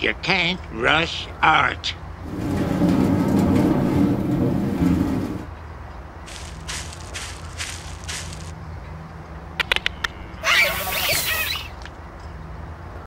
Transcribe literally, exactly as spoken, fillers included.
You can't rush art.